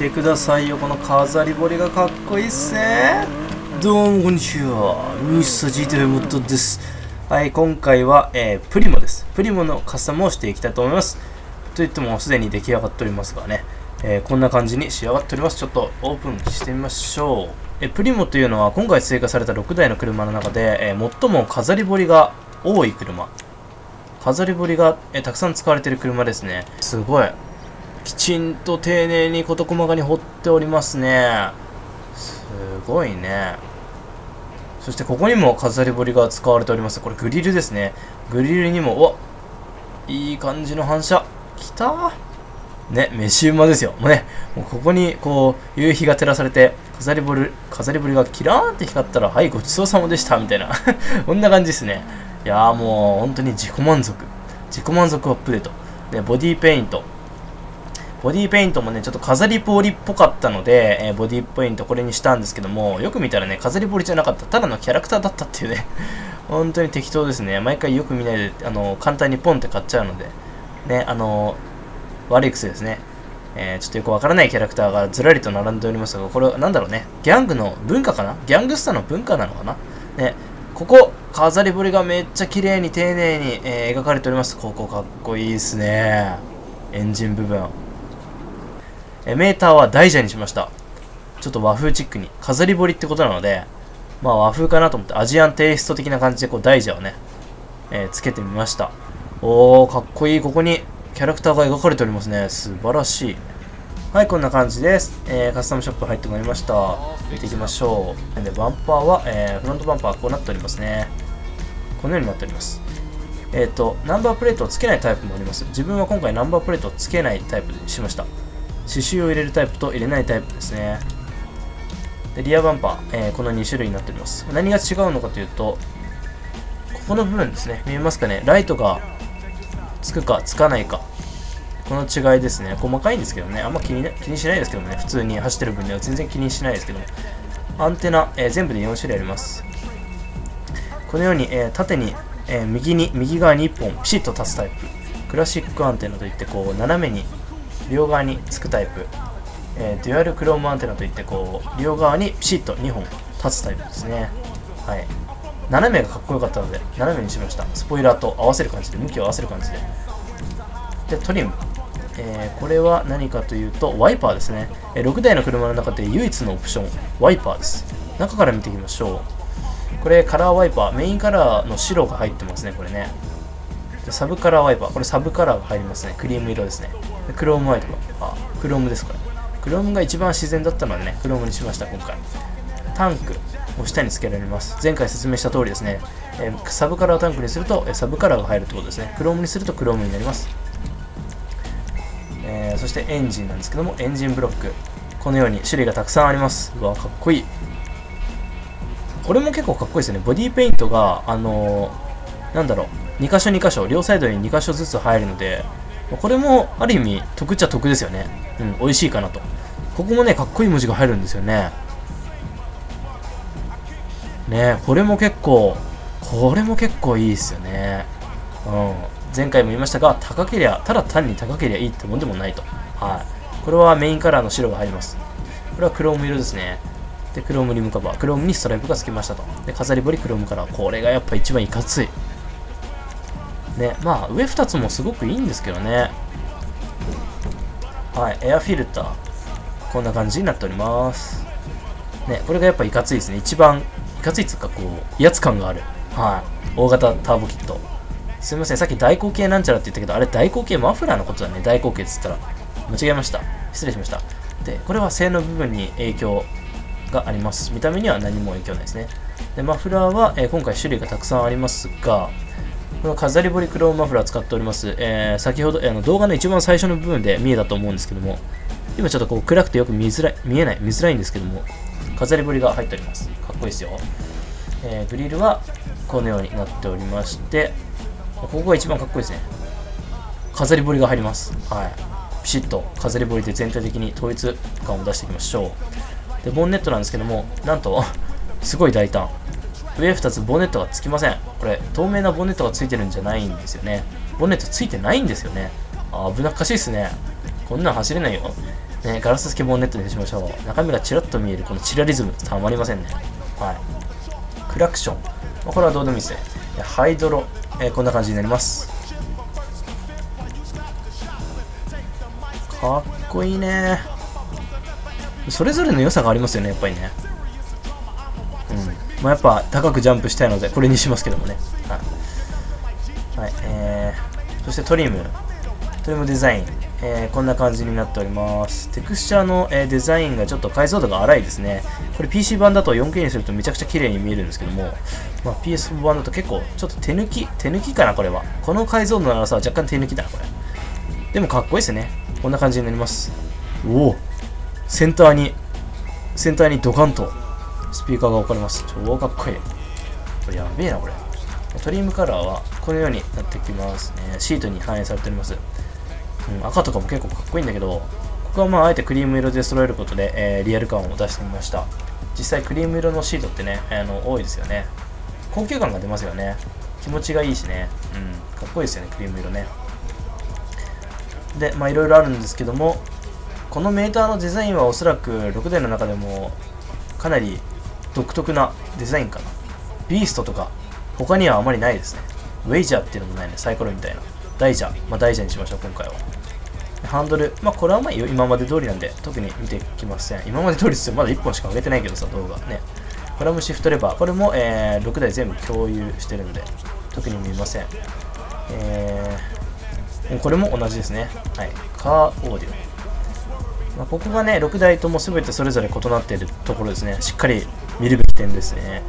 てくださいよ、この飾り彫りがかっこいいっすね。どうもこんにちは、Mr.GTA5 MOD です。はい、今回は、プリモです。プリモのカスタムをしていきたいと思います。といっても、すでに出来上がっておりますがね、こんな感じに仕上がっております。ちょっとオープンしてみましょう。プリモというのは、今回追加された6台の車の中で、最も飾り彫りが多い車。飾り彫りが、たくさん使われている車ですね。すごい。きちんと丁寧に事細かに彫っておりますね。すごいね。そしてここにも飾り彫りが使われております。これグリルですね。グリルにも、うわ、いい感じの反射。きたー。ね、飯馬ですよ。もうね、もうここにこう、夕日が照らされて、飾り彫りがキラーンって光ったら、はい、ごちそうさまでした、みたいな。こんな感じですね。いやーもう、本当に自己満足アップデート。で、ボディペイントもね、ちょっと飾り彫りっぽかったので、ボディペイントこれにしたんですけども、よく見たらね、飾り彫りじゃなかった。ただのキャラクターだったっていうね。本当に適当ですね。毎回よく見ないで、簡単にポンって買っちゃうので、ね、悪い癖ですね。ちょっとよくわからないキャラクターがずらりと並んでおりますが、これはなんだろうね。ギャングの文化かな？ギャングスターの文化なのかな？ね、ここ、飾り彫りがめっちゃ綺麗に丁寧に、描かれております。ここかっこいいですね。エンジン部分。メーターは大蛇にしました。ちょっと和風チックに。飾り彫りってことなので、まあ和風かなと思って、アジアンテイスト的な感じでこう大蛇をね、つけてみました。おー、かっこいい。ここにキャラクターが描かれておりますね。素晴らしい。はい、こんな感じです。カスタムショップ入ってまいりました。見ていきましょう。で、バンパーは、フロントバンパーこうなっておりますね。このようになっております。ナンバープレートをつけないタイプもあります。自分は今回ナンバープレートをつけないタイプにしました。刺繍を入れるタイプと入れないタイプですね。で、リアバンパー、この2種類になっております。何が違うのかというと、ここの部分ですね。見えますかね。ライトがつくかつかないか。この違いですね。細かいんですけどね。あんま気にしないですけどね。普通に走ってる分には全然気にしないですけども。アンテナ、全部で4種類あります。このように、縦に、右側に1本ピシッと立つタイプ。クラシックアンテナといって、こう、斜めに両側につくタイプ、デュアルクロームアンテナといってこう両側にピシッと2本立つタイプですね。はい、斜めがかっこよかったので斜めにしました。スポイラーと合わせる感じで向きを合わせる感じで。でトリム、これは何かというとワイパーですね。6台の車の中で唯一のオプションワイパーです。中から見ていきましょう。これカラーワイパー、メインカラーの白が入ってますね。これね、サブカラーワイパー、これサブカラーが入りますね。クリーム色ですね。クロームワイパー、クロームですから。クロームが一番自然だったのでね、クロームにしました、今回。タンクを下につけられます。前回説明した通りですね、サブカラータンクにすると、サブカラーが入るってことですね。クロームにするとクロームになります。そしてエンジンなんですけども、エンジンブロック。このように種類がたくさんあります。うわ、かっこいい。これも結構かっこいいですよね。ボディペイントが、なんだろう。2箇所、両サイドに2箇所ずつ入るので、これもある意味得っちゃ得ですよね。うん、美味しいかなと。ここもね、かっこいい文字が入るんですよね。ね、これも結構いいですよね。うん。前回も言いましたが、ただ単に高けりゃいいってもんでもないと。はい。これはメインカラーの白が入ります。これはクローム色ですね。で、クロームリムカバー。クロームにストライプがつきましたと。で、飾り彫りクロームカラー。これがやっぱ一番いかつい。ね、まあ上2つもすごくいいんですけどね。はい、エアフィルターこんな感じになっておりますね。これがやっぱいかついですね。一番いかついっていうかこう威圧感がある。はい、大型ターボキット。すいません、さっき大口径なんちゃらって言ったけど、あれ大口径マフラーのことだね。大口径っつったら間違えました。失礼しました。でこれは性能部分に影響があります。見た目には何も影響ないですね。でマフラーは、今回種類がたくさんありますが、この飾り彫りクロームマフラー使っております。先ほど、動画の一番最初の部分で見えたと思うんですけども、今ちょっとこう暗くてよく見えづらいんですけども、飾り彫りが入っております。かっこいいですよ。グリルはこのようになっておりまして、ここが一番かっこいいですね。飾り彫りが入ります。はい。ピシッと飾り彫りで全体的に統一感を出していきましょう。で、ボンネットなんですけども、なんと、すごい大胆。上2つボンネットがつきません。これ透明なボンネットがついてるんじゃないんですよね。ボンネットついてないんですよね。危なっかしいですね。こんなん走れないよ。ね、ガラススケボーネットにしましょう。中身がチラッと見えるこのチラリズムたまりませんね。はい。クラクション。これはどうでもいいですね。ハイドロ、こんな感じになります。かっこいいね。それぞれの良さがありますよね、やっぱりね。うん。まあ、やっぱ高くジャンプしたいので、これにしますけどもね。はい。はい、そしてトリム。トリムデザイン。こんな感じになっております。テクスチャーの、デザインがちょっと解像度が荒いですね。これ PC 版だと 4K にするとめちゃくちゃ綺麗に見えるんですけども、まあ、PS4 版だと結構ちょっと手抜きかな、これは。この解像度の荒さは若干手抜きだな、これ。でもかっこいいですね。こんな感じになります。おお、センターにドカンとスピーカーが置かれます。超かっこいい。これやべえな、これ。トリムカラーはこのようになってきますね。シートに反映されております。赤とかも結構かっこいいんだけど、ここはまああえてクリーム色で揃えることで、リアル感を出してみました。実際クリーム色のシートってね、多いですよね。高級感が出ますよね。気持ちがいいしね。うん、かっこいいですよね、クリーム色ね。で、まあいろいろあるんですけども、このメーターのデザインはおそらく6台の中でもかなり独特なデザインかな。ビーストとか、他にはあまりないですね。ウェイジャーっていうのもないね、サイコロみたいな。ダイジャー、まあダイジャーにしましょう、今回は。ハンドル、まあ、これはまあ今まで通りなんで、特に見てきません。今まで通りですよ。まだ1本しか上げてないけどさ、動画ね。これもシフトレバー。これも、6台全部共有してるので、特に見ません。これも同じですね。はい。カーオーディオ。まあ、ここがね、6台とも全てそれぞれ異なっているところですね。しっかり見るべき点ですね。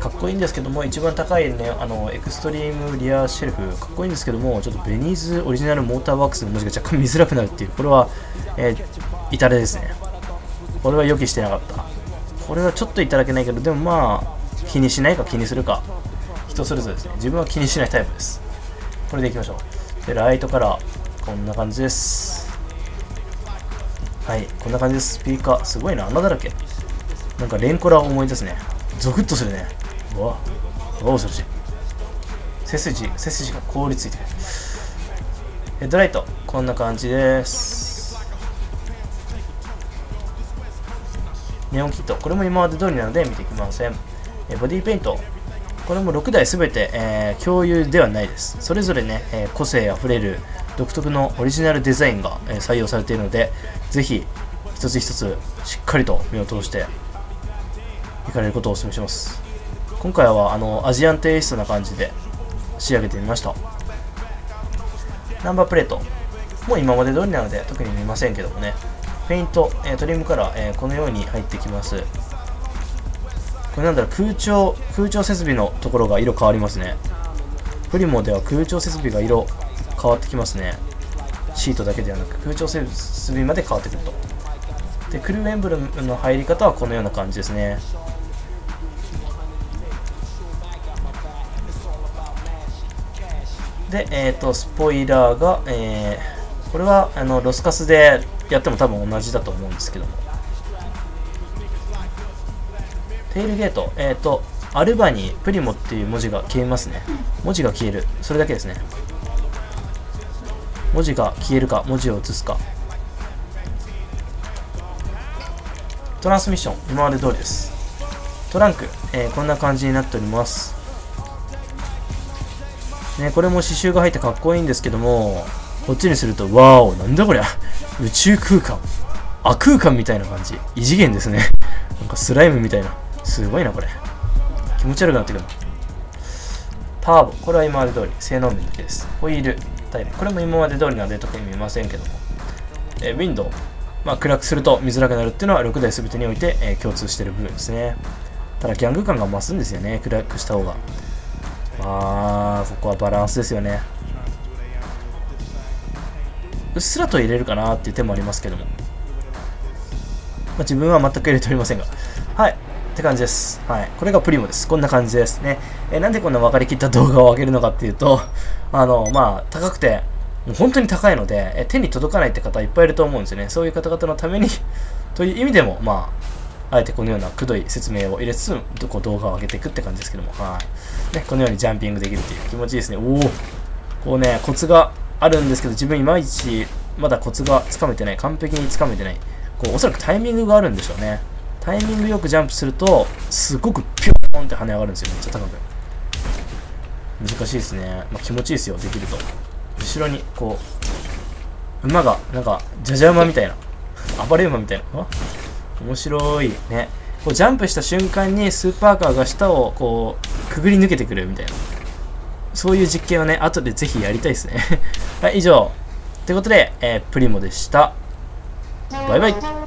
かっこいいんですけども、一番高いね、エクストリームリアシェルフ、かっこいいんですけども、ちょっとベニーズオリジナルモーターワークスの文字が若干見づらくなるっていう、これは、痛手ですね。これは予期してなかった。これはちょっといただけないけど、でもまあ、気にしないか気にするか、人それぞれですね。自分は気にしないタイプです。これでいきましょう。で、ライトカラー、こんな感じです。はい、こんな感じです。スピーカー、すごいな、穴だらけ。なんかレンコラを思い出すね。ゾクッとするね。うわ、恐ろしい。背筋が凍りついてる。ヘッドライト、こんな感じです。ネオンキット、これも今まで通りなので見てきません。ボディペイント、これも6台全て、共有ではないです。それぞれね、個性あふれる独特のオリジナルデザインが、採用されているので、ぜひ一つ一つしっかりと目を通して行かれることをお勧めします。今回はアジアンテイストな感じで仕上げてみました。ナンバープレートもう今まで通りなので特に見ませんけどもね。ペイント、トリムカラー、このように入ってきます。これなんだろう、空調設備のところが色変わりますね。プリモでは空調設備が色変わってきますね。シートだけではなく空調設備まで変わってくると。でクルーエンブレムの入り方はこのような感じですね。で、スポイラーが、これはロスカスでやっても多分同じだと思うんですけども、テールゲート、アルバにプリモっていう文字が消えますね。文字が消える、それだけですね。文字が消えるか、文字を写すか。トランスミッション、今まで通りです。トランク、こんな感じになっております。ね、これも刺繍が入ってかっこいいんですけども、こっちにすると、わーお、なんだこりゃ、宇宙空間、あ空間みたいな感じ、異次元ですね。なんかスライムみたいな、すごいな、これ。気持ち悪くなってくる。ターボ、これは今まで通り、性能面だけです。ホイール、タイプ、これも今まで通りなので、特に見ませんけども。ウィンドウ、まあ、暗くすると見づらくなるっていうのは6台全てにおいて、共通している部分ですね。ただギャング感が増すんですよね、暗くした方が。まあ、ここはバランスですよね。うっすらと入れるかなっていう手もありますけども。まあ、自分は全く入れておりませんが。はい。って感じです。はい。これがプリモです。こんな感じですね。なんでこんな分かりきった動画を上げるのかっていうと、まあ、高くて、本当に高いので、手に届かないって方いっぱいいると思うんですよね。そういう方々のためにという意味でも、まあ、あえてこのようなくどい説明を入れつつ、こう動画を上げていくって感じですけども、はい、ね、このようにジャンピングできるっていう気持ちいいですね。おお、こうね、コツがあるんですけど、自分いまいちまだコツがつかめてない。完璧につかめてない。こう、おそらくタイミングがあるんでしょうね。タイミングよくジャンプすると、すごくピョーンって跳ね上がるんですよ。めっちゃ高く。難しいですね。まあ、気持ちいいですよ。できると。後ろに、こう、馬が、なんか、じゃじゃ馬みたいな。暴れ馬みたいな。面白い。ね。こう、ジャンプした瞬間にスーパーカーが下を、こう、くぐり抜けてくるみたいな。そういう実験はね、後でぜひやりたいですね。はい、以上。ということで、プリモでした。バイバイ。